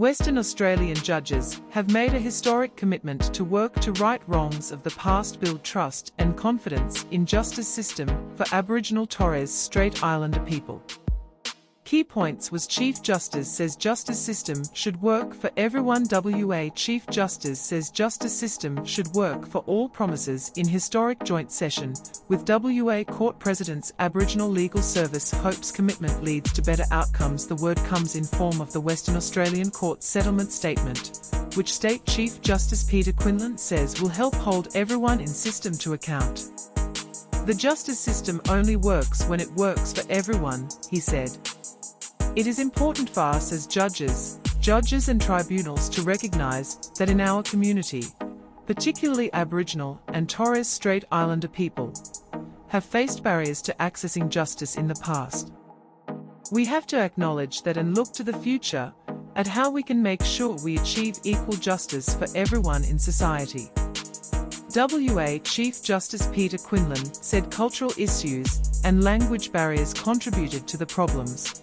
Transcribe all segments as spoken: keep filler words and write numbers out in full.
Western Australian judges have made a historic commitment to work to right wrongs of the past, build trust and confidence in justice system for Aboriginal Torres Strait Islander people. Key points was Chief Justice says justice system should work for everyone. W A Chief Justice says justice system should work for all. Promises in historic joint session with W A Court Presidents. Aboriginal Legal Service hopes commitment leads to better outcomes. The word comes in form of the Western Australian Courts Settlement Statement, which State Chief Justice Peter Quinlan says will help hold everyone in system to account. The justice system only works when it works for everyone, he said. It is important for us as judges, judges and tribunals to recognise that in our community, particularly Aboriginal and Torres Strait Islander people, have faced barriers to accessing justice in the past. We have to acknowledge that and look to the future at how we can make sure we achieve equal justice for everyone in society. W A Chief Justice Peter Quinlan said cultural issues and language barriers contributed to the problems.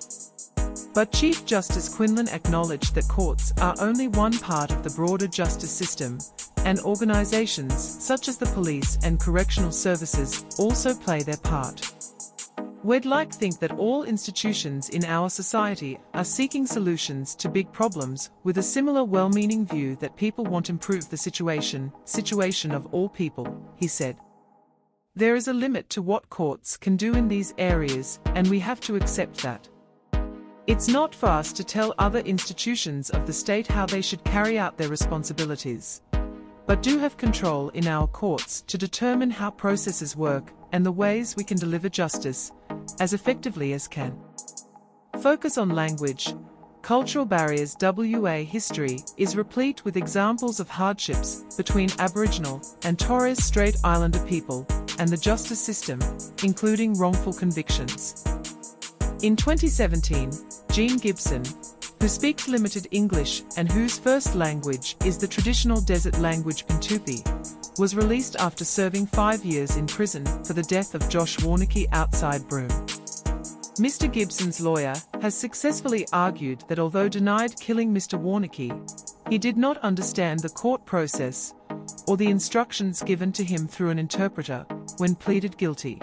But Chief Justice Quinlan acknowledged that courts are only one part of the broader justice system, and organisations such as the police and correctional services also play their part. We'd like to think that all institutions in our society are seeking solutions to big problems with a similar well-meaning view that people want to improve the situation, situation of all people, he said. There is a limit to what courts can do in these areas, and we have to accept that. It's not for us to tell other institutions of the state how they should carry out their responsibilities, but do have control in our courts to determine how processes work and the ways we can deliver justice as effectively as can. Focus on language, cultural barriers. W A history is replete with examples of hardships between Aboriginal and Torres Strait Islander people and the justice system, including wrongful convictions. In twenty seventeen, Gene Gibson, who speaks limited English and whose first language is the traditional desert language Pintupi, was released after serving five years in prison for the death of Josh Warnicki outside Broome. Mister Gibson's lawyer has successfully argued that although denied killing Mister Warnicki, he did not understand the court process or the instructions given to him through an interpreter when pleaded guilty.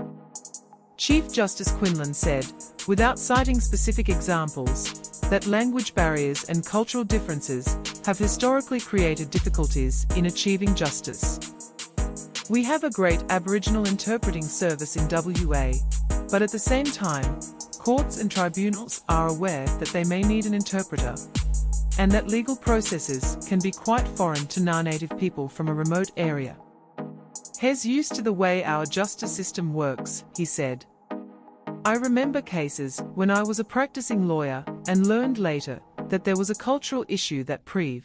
Chief Justice Quinlan said, without citing specific examples, that language barriers and cultural differences have historically created difficulties in achieving justice. We have a great Aboriginal interpreting service in W A, but at the same time, courts and tribunals are aware that they may need an interpreter, and that legal processes can be quite foreign to non-native people from a remote area. He's used to the way our justice system works, he said. I remember cases when I was a practicing lawyer and learned later that there was a cultural issue that prev